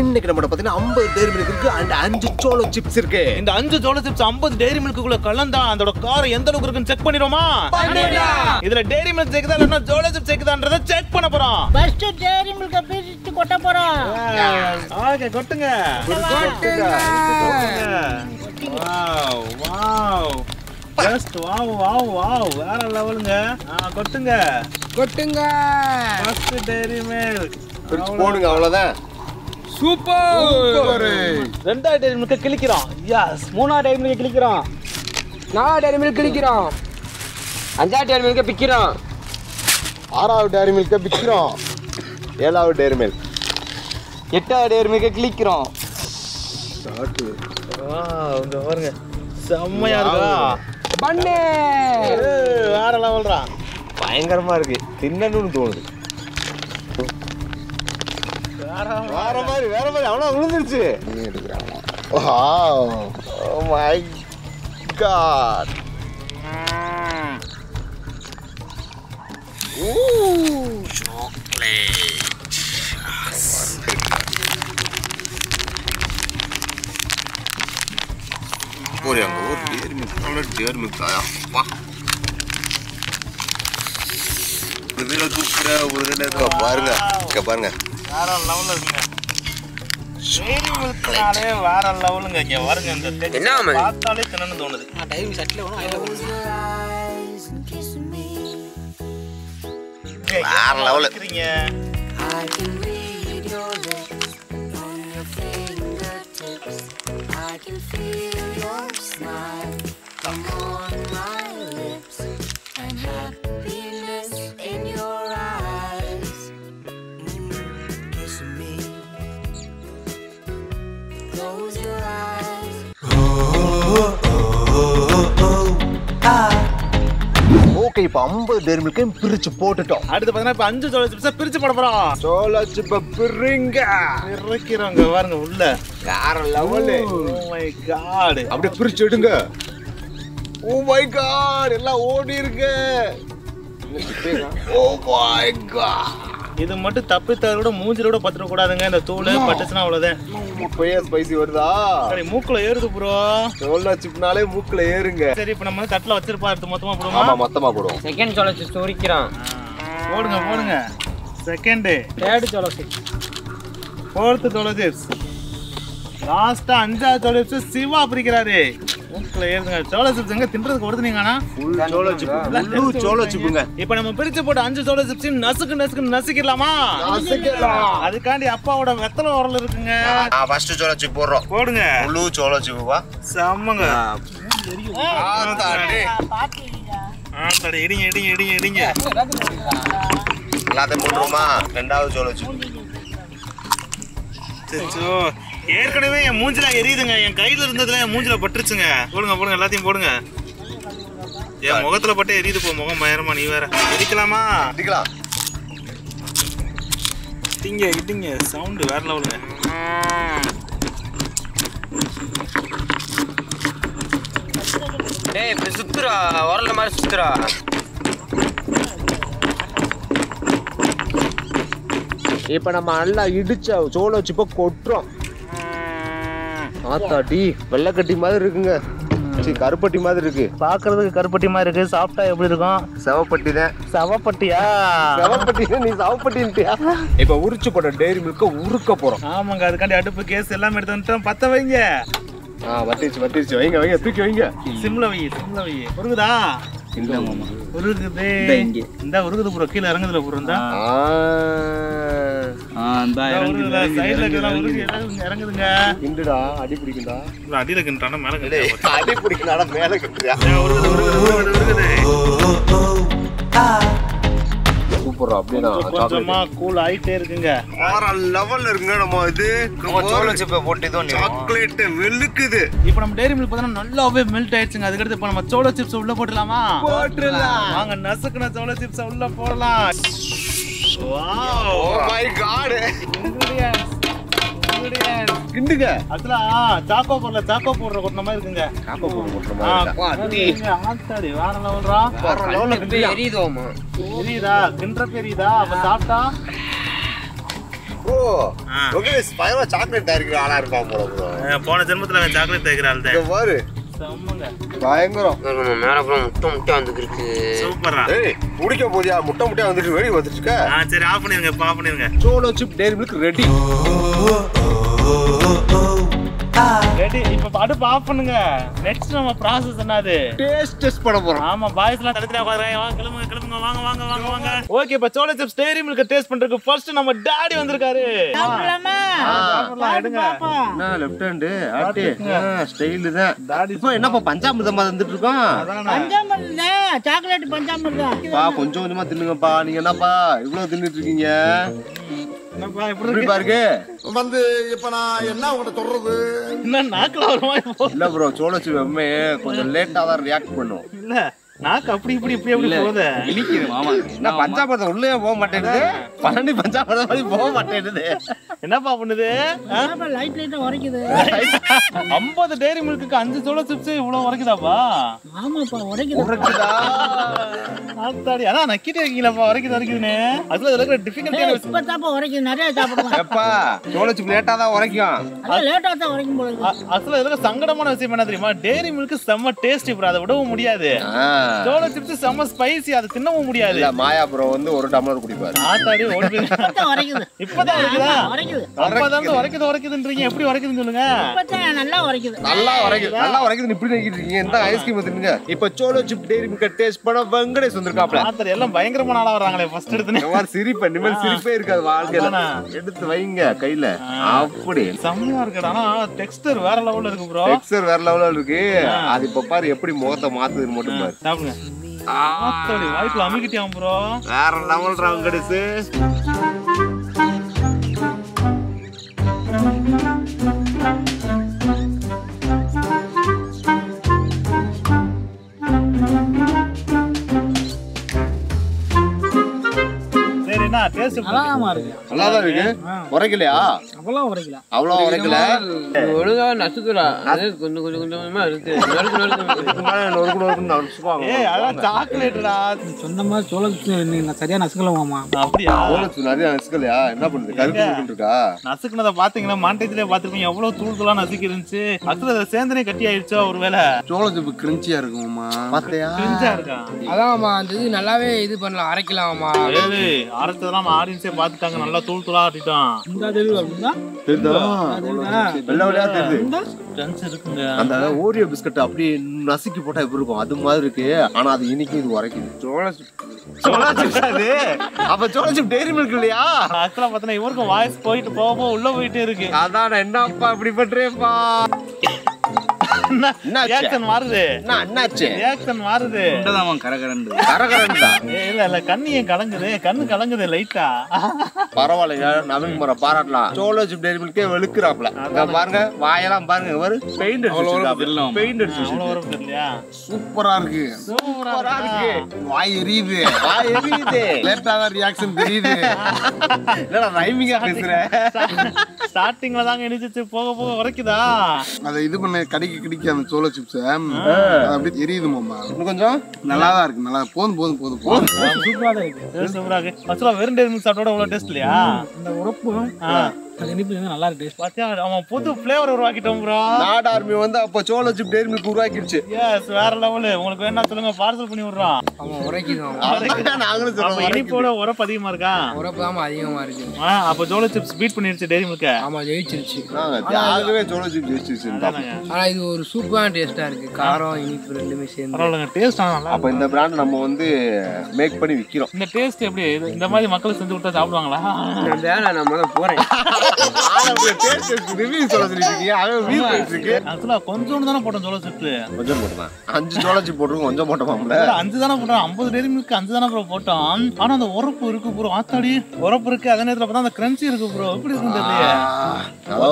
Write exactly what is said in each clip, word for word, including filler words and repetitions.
இன்னைக்கு நம்ம பார்த்தீங்கன்னா ஐம்பது டெய்ரி மில்க் இருக்கு அண்ட் அஞ்சு சோளோ சிப்ஸ் இருக்கு. இந்த அஞ்சு சோளோ சிப்ஸ் ஐம்பது டெய்ரி மில்க்குள்ள கலந்தா அதோட காரம் எந்த அளவுக்கு இருக்குன்னு செக் பண்ணிரோமா? இதுல டெய்ரி மில்க் சேக்குதா இல்லனா சோளோ சிப்ஸ் சேக்குதான்றத செக் பண்ண போறோம். ஃபர்ஸ்ட் டெய்ரி மில்க் பிரிச்சு கொட்ட போறோம். ஓகே, கொட்டுங்க. கொட்டுங்க. Wow wow. Just wow wow wow. வேற லெவலுங்க. ஆ, கொட்டுங்க. கொட்டுங்க. ஃபர்ஸ்ட் டெய்ரி மில்க் பிரிச்சு போடுங்க, அவ்வளவுதான். சூப்பர். ரெண்டாவது டெய்ரி மில்க் கிளிக்கிறோம். எஸ். மூணாவது டெய்ரி மில்க் கிளிக்கிறோம். நாலாவது டெய்ரி மில்க் கிளிக்கிறோம். அஞ்சாவது டெய்ரி மில்க் பிக்கிறோம். ஆறாவது டெய்ரி மில்க் பிக்கிறோம். ஏழாவது டெய்ரி மில்க். எட்டாவது டெய்ரி மில்க் கிளிக்கிறோம். ஷாட். வாவ், இந்த பாருங்க. செம்மயா இருக்கா? பண்ணே. வேற லெவல்ரா. பயங்கரமா இருக்கு. தின்னணும்னு தோணுது. வேற மாதிரி வேற மாதிரி அவனா விழுந்துருச்சு. Wow. Oh my god. Oh chocolate. போறியாங்க ஒரு டெய்ரி மில்க் அவ்வளோ டெய்ரி மில்க் தாயா வா. ஒரு வீடியோ தூக்குற ஒரு வீடியோ பாருங்க பாருங்க. வேற லெவல்ல இருக்குங்க. டெய்ரி மில்க்னாலே வேற லெவலுங்க. இங்க பாருங்க, இந்த டெய்ரி பார்த்தாலே தின்னணும் தோணுது. நான் டைம் செட்ல வரணும். ஐல போறேன். வேற லெவல்ல இருக்கீங்க. I can read your lips on your fingertips. I can feel your smile on my lips and happiness in your eyes. Close your eyes. Oh oh oh ah. Okay, இப்போ ஐம்பது டெய்ரி மில்க்கையும் பிரிச்சு போட்டுட்டோம். அடுத்து பார்த்தீங்கன்னா இப்போ அஞ்சு சோளோ சிப்ஸை பிரிச்சு போட போறோம். சோளோ சிப்பை பிரிங்க. பிரிக்கிறவங்க பாருங்க உள்ள. வேற லெவல். O my God. அப்படியே பிரிச்சு எடுங்க. ஓ மை காட், எல்லாம் ஓடி இருக்கு. Oh my god. இது மட்டும் தப்பித்தவரோட மூஞ்சிலோட பத்திர கூடாதுங்க. இந்த தூளு பட்டுச்சுன்னா அவ்வளவுதான். இப்பயே ஸ்பைசி வருதா? சரி, மூக்குல ஏறுது ப்ரோ. சோளோ சிப்னாலே மூக்குல ஏறுங்க. சரி, இப்போ நம்ம தட்டல வச்சிருப்பா, அடுத்து மொத்தமா போடுவோம். ஆமா, மொத்தமா போடுவோம். செகண்ட் சோளோ சிப்ஸ் ஊறிக்கிறோம். போடுங்க போடுங்க. Second. Third சோளோ chips. Fourth சோளோ chips. லாஸ்டா அஞ்சாவது சோளோ சிப்ஸ் சிவா பிரிக்கிறாரு. மூக்குல ஏறுதுங்க. சோளோ சிப்ஸ் எங்க தின்றதுக்கு ஒடுதுனீங்கனா full Solo chip full Solo சிப்ங்க. இப்போ நம்ம பிரிச்சு போட்டு அஞ்சு சோளோ சிப்ஸ் நசுக்கு நசுக்கு நசுக்கிரலாமா? நசுக்கிரலாம். அதுக்காண்டி அப்பாவோட வெத்தல வரல இருக்குங்க. நான் ஃபர்ஸ்ட் சோளோ சிப் போறோம். போடுங்க. ஃபுல் சோளோ சிப்வா. செம்மங்க. ஆத்தாடி. ஆத்தாடி எடிங்க எடிங்க எடிங்க எடிங்க. எல்லாத்தையும் போடுறோமா? இரண்டாவது சோளோ சிப். சச்சோ, ஏற்கனவே என் மூஞ்சில எரியுதுங்க. என் கையில இருந்ததுல என் மூஞ்சில பட்டுருச்சுங்க. போடுங்க போடுங்க, எல்லாத்தையும் போடுங்க. என் முகத்துல பட்டு எரியுது. போ, முகம் பயரமா. நீ வேற எரிக்கலாமா? எரிக்கலாம். இடிங்க இடிங்க. சவுண்டு வேற லெவலுங்க. டேய், இப்படி சுத்துறா, வரல மாதிரி சுத்துறா. இப்போ நம்ம நல்லா இடிச்ச சோளோ சிப்பை கொட்டுறோம். ஆத்தாட்டி, வெள்ளைக்கட்டி மாதிரி இருக்குங்க. சரி, கருப்பட்டி மாதிரி இருக்கு. பாக்குறதுக்கு கருப்பட்டி மாதிரி இருக்கு. சாப்பிட்டா எப்படி இருக்கும்? சவப்பட்டி தான். சவப்பட்டியா? சவப்பட்டி நீ சவப்பட்டியா? இப்போ உரிச்சு போட்ட டெய்ரி மில்க உருக்க போறோம். ஆமாங்க, அதுக்காண்டி அடுப்பு கேஸ் எல்லாமே எடுத்து வந்துட்டோம். பத்த வைங்க. ஆ, வட்டிச்சு வட்டிச்சு வைங்க வைங்க. தூக்கி வைங்க. சிம்ல வைங்க சிம்ல வைங்க. பொறுக்குதா? இல்ல மாமா, உருக்குதே. இங்க இந்த உருக்குது ப்ரோ. கீழ இறங்குதுல ப்ரோ. இந்த ஆ ஆ இந்த இறங்குது. சைடுல எல்லாம் உருக்குது. இறங்குதுங்க. கிண்டடா, அடி பிடிக்குடா. ப்ரோ, அடியில கிண்டறானே மேல கிண்டறானே. அடி பிடிக்குனால மேல கிண்டறியா. உருக்குது உருக்குது உருக்குது. சூப்பரா. அப்படியே கொஞ்சமா கூல் ஆயிட்டே இருக்குங்க. ஆற லெவல்ல இருக்குங்க. நம்ம இது சோளோ சிப்பை போட்டு இதோ சாக்லேட் வெளுக்குது. இப்போ நம்ம டெய்ரி மில்க் பார்த்தா நல்லாவே மெல்ட் ஆயிடுச்சுங்க. அதுக்கு அடுத்து இப்போ நம்ம சோளோ சிப்ஸ் உள்ள போடலாமா? போடலாம் வாங்க. நசுக்குன சோளோ சிப்ஸ் உள்ள போடலாம். வாவ். Oh my god. கிண்டுங்க. அதல சாக்கோ போறல. சாக்கோ போற கொட்டன மாதிரி இருக்குங்க. சாக்கோ போற கொட்டன மாதிரி. ஆ, அடி ஆத்தாடி. வேற லெவல்ரா. வேற லெவல்ல கிண்டு எரியுதோமா? எரியுதா? கிண்டற பெரியதா? அப்ப சாப்பிட்டா சாக்லேட் தயாரிக்கிற ஆளா இருப்பான் போல ப்ரோ. போன ஜென்மத்துல சாக்லேட் தயாரிக்கிற ஆள் தான். பாரு பயங்கரம் மேல முட்டை முட்டை வந்துட்டு இருக்கு. சூப்பரா குடிக்க போதியா முட்டை முட்டையா வந்துட்டு வெளியே வந்துட்டு இருக்கா. சரி ஆஃப் பண்ணிருங்க, ஆஃப் பண்ணிருங்க. Solo chip dairy Milk ready. Ready. இப்போ அடுப்பு ஆஃப் பண்ணுங்க. நெக்ஸ்ட் நம்ம process என்னது? டேஸ்ட் டெஸ்ட் பண்ண போறோம். ஆமா பாய்ஸ் எல்லாம் தரத்துல உட்கார்றாங்க. வாங்க கிளம்புங்க கிளம்புங்க வாங்க வாங்க வாங்க வாங்க. ஓகே இப்போ Solo chips Dairy Milk taste பண்றதுக்கு ஃபர்ஸ்ட் நம்ம டாடி வந்திருக்காரு. சாப்பிடலாமா? சாப்பிடலாம் எடுங்க. நான் லெஃப்ட் ஹேண்ட் ஆட்டி ஸ்டைல் தான். டாடி இப்போ என்னப்பா பஞ்சாமிர்தமா வந்துட்டு இருக்கோம். பஞ்சாமிர்தம் இல்ல சாக்லேட் பஞ்சாமிர்தம். பா கொஞ்சம் கொஞ்சமா தின்னுங்கப்பா. நீங்க என்னப்பா இவ்ளோ தின்னுட்டு இருக்கீங்க? என்னப்பா இப்படி பாருங்க. வந்து இப்ப நான் என்ன உங்கள்கிட்ட சொல்றது என்ன நாக்கில் வர மாதிரி இல்லை ப்ரோ. சோலோச்சி எப்பவுமே கொஞ்சம் லேட்டாக தான் ரியாக்ட் பண்ணும். இல்லை நாக்கு அப்படி இப்படி இப்படி அப்படி போகுது இனிக்குது. மாமா நான் பஞ்சாபத்தை உள்ளே போக மாட்டேங்குது. பன்னெண்டு பஞ்சாபத்தை மாதிரி போக மாட்டேங்குது. என்னப்பா பண்ணுது? லைட் லைட்டாக உரைக்குது. ஐம்பது டெய்ரி மில்க்கு அஞ்சு சோலோ சிப்ஸ் இவ்வளோ உரைக்குதாப்பா? ஆமாப்பா உரைக்குது உரைக்குதா. ஆத்தாடி அதான் நக்கிட்டே இருக்கீங்களப்பா. உரைக்குது உரைக்குதுன்னு அதுல இருக்கிற டிஃபிகல்ட்டியான இப்போ தான்ப்பா உரைக்குது. நிறைய சாப்பிடுவோம் எப்பா சோலோ சிப் லேட்டாக தான் உரைக்கும். அதான் லேட்டாக தான் உரைக்கும் போது அசல இருக்கிற சங்கடமான விஷயம் என்ன தெரியுமா? டெய்ரி மில்க்கு செம்ம டேஸ்ட் இப்போ அதை விடவும் முடியாது. சோலோ சிப்ஸ் செம்ம ஸ்பைசி அதை தின்னவும் முடியாது. மாயா ப்ரோ வந்து ஒரு டம்ளர் குடிப்பாரு. ஆத்தாடி உரைக்குது இப்பதான் இருக்குதா? அப்பதான் உரைக்குது உரைக்குதுன்றீங்க. எப்படி உரைக்குதுன்னு சொல்லுங்க. நல்லா உரைக்குது நல்லா உரைக்குது நல்லா உரைக்குதுன்னு இப்படி நினைக்கிட்டு இருக்கீங்க. எந்த ஐஸ்கிரீம் வந்துருங்க. இப்போ Solo chip dairy Milk taste பண்ண வெங்கடேஷ் வந்திருக்காப்ல. ஆத்தாடி எல்லாம் பயங்கரமான ஆளா வராங்களே. ஃபர்ஸ்ட் எடுத்து ஒரு சிரிப்பு நிமிஷம் சிரிப்பே இருக்காது வாழ்க்கையில. எடுத்து வைங்க கையில. அப்படி செம்மையா இருக்கு. ஆனா டெக்ஸ்டர் வேற லெவல்ல இருக்கு ப்ரோ. டெக்ஸ்டர் வேற லெவல்ல இருக்கு. அது இப்ப பாரு எப்படி முகத்தை மாத்துதுன்னு மட்டும் பாரு. சாப்பிடுங்க. ஆத்தாடி வாய்க்குள்ள அமுக்கிட்டியா ப்ரோ. வேற லெவல்ரா வெங்கடேஷ். நல்லாமா இருக்கு. நல்லா தான் இருக்கு. உரைக்கலையா? அவ்வளோ உரைக்கல அவ்வளோ உரைக்கல ஒழுங்கா நசுக்குறா. அது கொஞ்சம் கொஞ்சம் கொஞ்சமா இருக்கு. அதான் சாக்லேட்ரா சொன்ன மாதிரி சோளம் சரியா நசுக்கலாமா? அப்படியா சோளம் நிறையா நசுக்கலையா? என்ன பண்ணுது கருத்து இருக்கா? நசுக்குனதை பாத்தீங்கன்னா மாண்டேஜ்லயே பாத்துருக்கீங்க எவ்வளவு தூள் தூளா நசுக்கி இருந்துச்சு. அசுல சேர்ந்தனே கட்டி ஆயிடுச்சோ ஒருவேளை. சோளம் கிரிஞ்சியா இருக்குமாமா? பாத்தியா கிரிஞ்சா இருக்கா? அதான்மா அந்த இது நல்லாவே இது பண்ணலாம் அரைக்கலாமா? ஏழு அரைச்சது ஆடியன்ஸே பாத்துட்டாங்க. நல்லா தூள் தூளா ஆட்டிட்டான். இந்த தெளிவா இருந்தா தெரியுதா? வெள்ள வெள்ளையா தெரியுது. டன்ஸ் இருக்குங்க. அந்த ஓரியோ பிஸ்கட் அப்படியே நசுக்கி போட்டா எப்படி இருக்கும்? அது மாதிரி இருக்கு. ஆனா அது இனிக்கு இது உரைக்குது. சோள சோள சிப்ஸ் அது. அப்ப சோள சிப் டெய்ரி மில்க் இல்லையா? அக்கற பார்த்தா இவருக்கு வாய்ஸ் போயிட்டு போக போக உள்ள போயிட்டே இருக்கு. அதான் என்னப்பா இப்படி பண்றேப்பா? என்ன ரியாக்ஷன் மாறுது? என்ன என்னாச்சு ரியாக்ஷன் மாறுது? உண்டதாம் கரகரண்டு கரகரண்டா. இல்ல இல்ல கண்ணு ஏன் கலங்குது? கண்ணு கலங்குது லைட்டா. பரவாயில்லைங்க நவீன் முறை பாராட்டலாம். சோலோ சிப் டெய்ரி மில்கே வெளுக்குறாப்ல. அங்க பாருங்க வாயெல்லாம் பாருங்க. ஒரு பெயிண்ட் அடிச்சிருக்காப்ல. பெயிண்ட் அடிச்சிருக்காப்ல. அவ்வளவு தெரியலையா? சூப்பரா இருக்கு சூப்பரா இருக்கு. வாய் எரியுது வாய் எரியுது. லேட்டா தான் ரியாக்ஷன் தெரியுது. என்னடா ரைமிங்கா பேசுற? ஸ்டார்டிங்ல தாங்க இனிச்சிச்சு போக போக உரைக்குதா? அத இது பண்ண கடிக்கு கடிக்கு அந்த சோலோ சிப்ஸ் அப்படியே எரியுது மாமா. இன்னும் கொஞ்சம் நல்லா தான் இருக்கு. நல்லா போதும் போதும் போதும் போதும். சூப்பரா இருக்கு சூப்பரா இருக்கு. அச்சலா வெறும் டெய்ரி மில்க் சாப்பிட்டோட அவ்வளவு டேஸ்ட் இல்லையா? இந்த உரப்பும் இனிப்பு நல்லா டேஸ்ட். பாத்தியா நம்ம புது ஃப்ளேவர் உருவாக்கிட்டோம் ப்ரோ. நாட் ஆர்மி வந்து அப்ப சோலோ சிப் டெய்ரி மில்க் உருவாக்கிடுச்சு. எஸ் வேற லெவல். உங்களுக்கு என்ன சொல்லுங்க பார்சல் பண்ணி விடுறோம். ஆமா உரைக்குறோம் அரைக்கா. நாங்களும் சொல்றோம் இனிப்போட உரப்பு அதிகமா இருக்கா? உரப்பு ஆமா அதிகமா இருக்கு. அப்ப சோலோ சிப்ஸ் பீட் பண்ணிருச்சு டெய்ரி மில்க். ஆமா ஜெயிச்சிருச்சு. ஆகவே சோலோ சிப் ஜெயிச்சிருச்சு. ஆனா இது ஒரு சூப்பரான டேஸ்டா இருக்கு. காரம் இனிப்பு ரெண்டுமே சேர்ந்து பரவாயில்ல டேஸ்ட். ஆனா அப்ப இந்த பிராண்ட் நம்ம வந்து மேக் பண்ணி விக்கிறோம். இந்த டேஸ்ட் எப்படி இந்த மாதிரி மக்களுக்கு செஞ்சு விட்டா சாப்பிடுவாங்களா? நான் நம்ம போறேன். அதாவது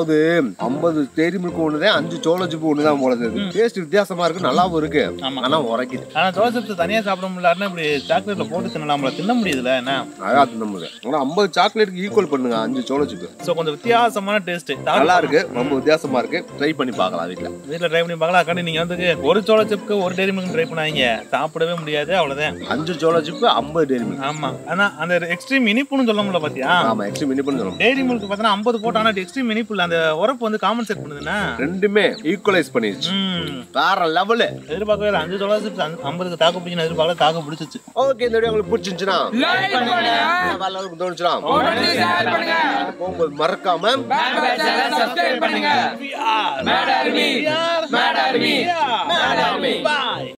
அதாவது ஐம்பது டெய்ரி மில்க் ஒண்ணுதான், அஞ்சு ஜோலோசிப் ஒண்ணுதான் போலது. டேஸ்ட் வித்தியாசமா இருக்கு, நல்லாவும் இருக்கு. ஆனா உரைக்குது. ஆனா ஜோலோசிப் தனியா சாப்பிட முடியல, இப்படி சாக்லேட்ல போட்டு தின்னலாம்ல, தின்ன முடியுதுல. என்ன அழகா தின்ன முடியாது. ஆனா ஐம்பது சாக்லேட்டுக்கு ஈக்குவல் பண்ணுங்க அஞ்சு ஜோலோசிப். சோ கொஞ்சம் வித்தியாசமான டேஸ்ட், நல்லா இருக்கு, ரொம்ப வித்தியாசமா இருக்கு. ட்ரை பண்ணி பார்க்கலாம் வீட்டுல, வீட்டுல ட்ரை பண்ணி பார்க்கலாம். அக்கா நீங்க வந்து ஒரு ஜோலோசிப்க்கு ஒரு டெய்ரி மில்க் ட்ரை பண்ணாங்க, சாப்பிடவே முடியாது, அவ்வளவுதான். அஞ்சு ஜோலோசிப் ஐம்பது டெய்ரி மில்க். ஆமா, ஆனா அந்த எக்ஸ்ட்ரீம் இனிப்புன்னு சொல்ல முடியல பாத்தியா? ஆமா, எக்ஸ்ட்ரீம் இனிப்புன்னு சொல்லுவோம். டெய்ரி மில்க் பார்த்தா ஐம்பது போட்டு, ஆனா எக்ஸ்ட்ரீம் இனிப்பு இல்ல, அந்த உரப்பு வந்து காம்பன்சேட் பண்ணுதுன்னா ரெண்டுமே ஈக்குவலைஸ் பண்ணிடுச்சு. வேற லெவல். எதிர்பார்க்கவே இல்ல, அஞ்சு ஜோலோசிப் ஐம்பதுக்கு தாக்கு பிடிச்சு, எதிர்பார்க்கல, தாக்கு பிடிச்சிச்சு. ஓகே, இந்த வீடியோ உங்களுக்கு பிடிச்சிருந்துச்சுன்னா லைக் பண்ணுங்க, எல்லாருக்கும் தோணுச்சுனா உடனே ஷேர் பண்ணுங்க, போகும்போது மறக்காம சப்ஸ்கிரைப் பண்ணுங்க. We are Mad Army. We are Mad Army. Mad Army. Bye.